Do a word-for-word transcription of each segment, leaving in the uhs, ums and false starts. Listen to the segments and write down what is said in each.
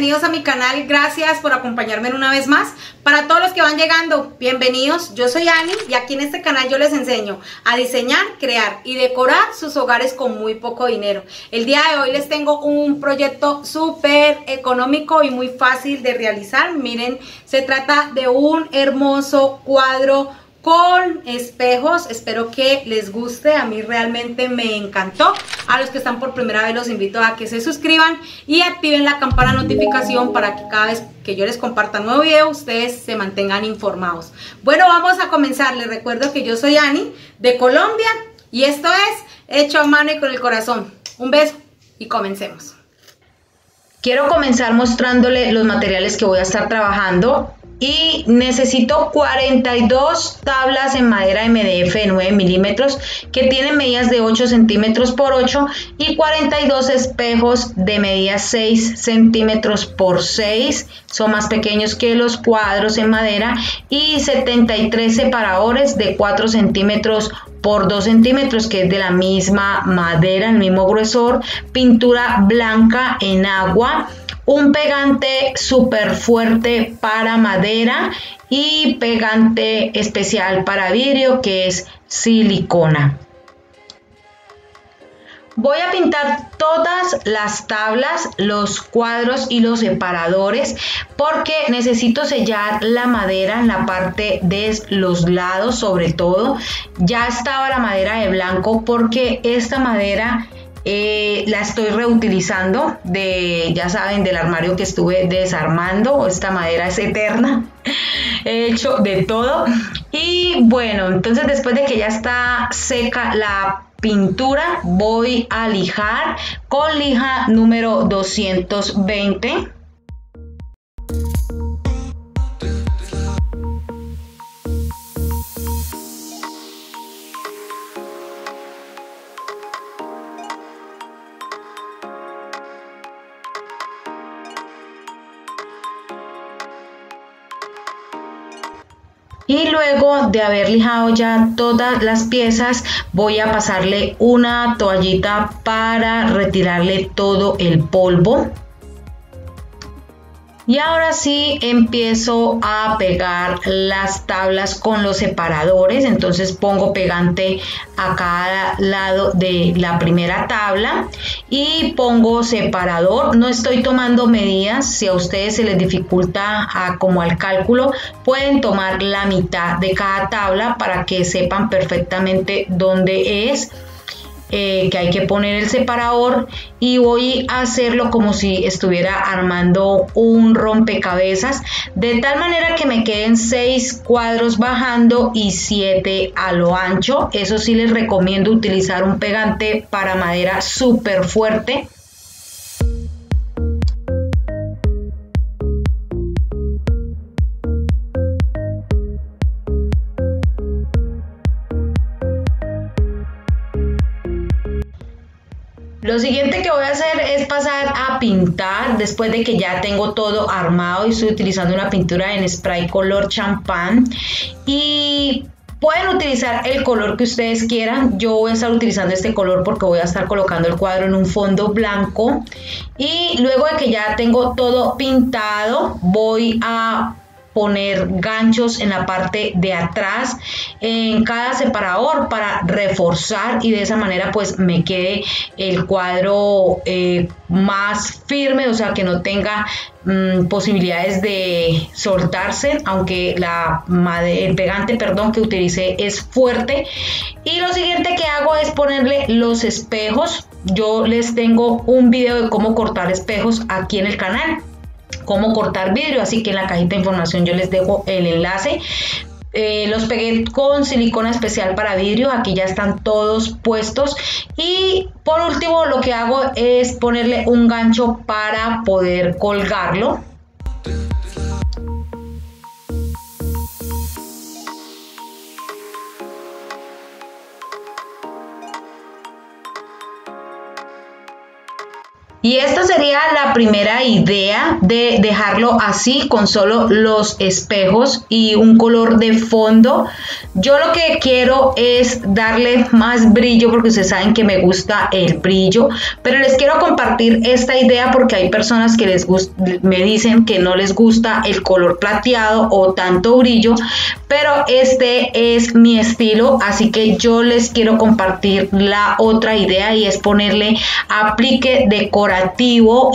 bienvenidos a mi canal, gracias por acompañarme una vez más. Para todos los que van llegando, bienvenidos, yo soy Anny y aquí en este canal yo les enseño a diseñar, crear y decorar sus hogares con muy poco dinero. El día de hoy les tengo un proyecto súper económico y muy fácil de realizar. Miren, se trata de un hermoso cuadro con espejos, espero que les guste, a mí realmente me encantó. A los que están por primera vez los invito a que se suscriban y activen la campana de notificación para que cada vez que yo les comparta un nuevo video, ustedes se mantengan informados. Bueno, vamos a comenzar, les recuerdo que yo soy Anny de Colombia y esto es Hecho a Mano y con el Corazón. Un beso y comencemos. Quiero comenzar mostrándole los materiales que voy a estar trabajando. Y necesito cuarenta y dos tablas en madera M D F de nueve milímetros que tienen medidas de ocho centímetros por ocho y cuarenta y dos espejos de medidas seis centímetros por seis, son más pequeños que los cuadros en madera, y setenta y tres separadores de cuatro centímetros por dos centímetros, que es de la misma madera, el mismo gruesor, pintura blanca en agua, un pegante súper fuerte para madera y pegante especial para vidrio que es silicona. Voy a pintar todas las tablas, los cuadros y los separadores porque necesito sellar la madera en la parte de los lados sobre todo. Ya estaba la madera de blanco porque esta madera Eh, la estoy reutilizando de, ya saben, del armario que estuve desarmando. Esta madera es eterna. He hecho de todo. Y bueno, entonces después de que ya está seca la pintura, voy a lijar con lija número doscientos veinte. Y luego de haber lijado ya todas las piezas, voy a pasarle una toallita para retirarle todo el polvo. Y ahora sí empiezo a pegar las tablas con los separadores. Entonces pongo pegante a cada lado de la primera tabla y pongo separador. No estoy tomando medidas. Si a ustedes se les dificulta a, como al cálculo, pueden tomar la mitad de cada tabla para que sepan perfectamente dónde es. Eh, que hay que poner el separador, y voy a hacerlo como si estuviera armando un rompecabezas, de tal manera que me queden seis cuadros bajando y siete a lo ancho. Eso sí, les recomiendo utilizar un pegante para madera súper fuerte. Lo siguiente que voy a hacer es pasar a pintar después de que ya tengo todo armado y estoy utilizando una pintura en spray color champán. Y pueden utilizar el color que ustedes quieran. Yo voy a estar utilizando este color porque voy a estar colocando el cuadro en un fondo blanco. Y luego de que ya tengo todo pintado, voy a poner ganchos en la parte de atrás en cada separador para reforzar, y de esa manera pues me quede el cuadro eh, más firme, o sea que no tenga mmm, posibilidades de soltarse, aunque la madera, el pegante perdón que utilicé es fuerte. Y lo siguiente que hago es ponerle los espejos. Yo les tengo un video de cómo cortar espejos aquí en el canal, cómo cortar vidrio, así que en la cajita de información yo les dejo el enlace. Eh, los pegué con silicona especial para vidrio, aquí ya están todos puestos. Y por último lo que hago es ponerle un gancho para poder colgarlo. Y esta sería la primera idea de dejarlo así con solo los espejos y un color de fondo. Yo lo que quiero es darle más brillo porque ustedes saben que me gusta el brillo, pero les quiero compartir esta idea porque hay personas que les gusta, me dicen que no les gusta el color plateado o tanto brillo, pero este es mi estilo, así que yo les quiero compartir la otra idea y es ponerle aplique decorativo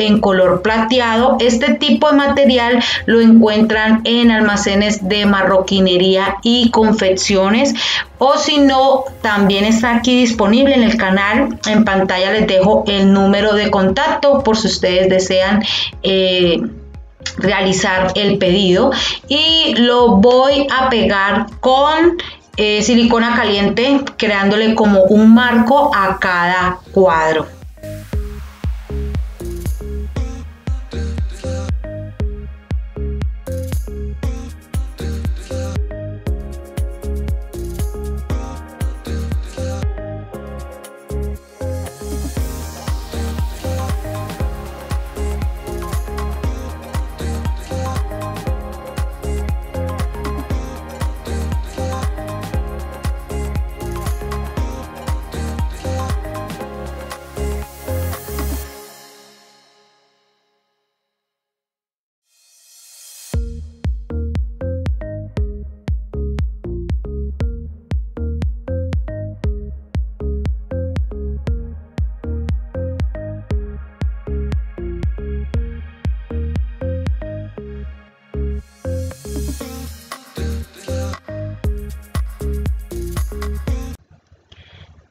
en color plateado. Este tipo de material lo encuentran en almacenes de marroquinería y confecciones, o si no, también está aquí disponible en el canal. En pantalla les dejo el número de contacto por si ustedes desean eh, realizar el pedido, y lo voy a pegar con eh, silicona caliente, creándole como un marco a cada cuadro.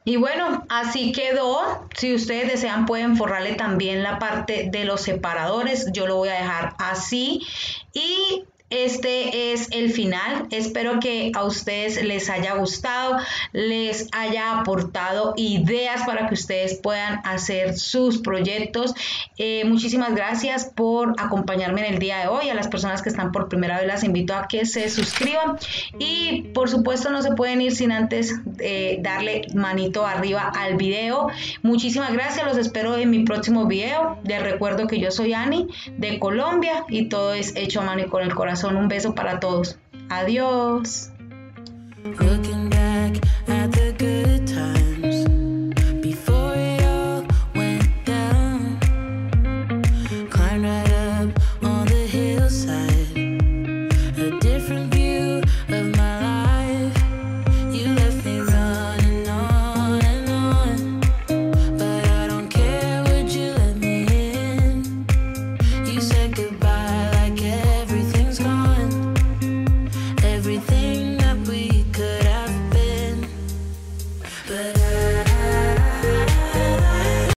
Y bueno, así quedó. Si ustedes desean pueden forrarle también la parte de los separadores. Yo lo voy a dejar así. Y este es el final. Espero que a ustedes les haya gustado, les haya aportado ideas para que ustedes puedan hacer sus proyectos. Eh, muchísimas gracias por acompañarme en el día de hoy. A las personas que están por primera vez las invito a que se suscriban. Y por supuesto no se pueden ir sin antes eh, darle manito arriba al video. Muchísimas gracias. Los espero en mi próximo video. Les recuerdo que yo soy Anny de Colombia y todo es hecho a mano y con el corazón. Un beso para todos. Adiós. But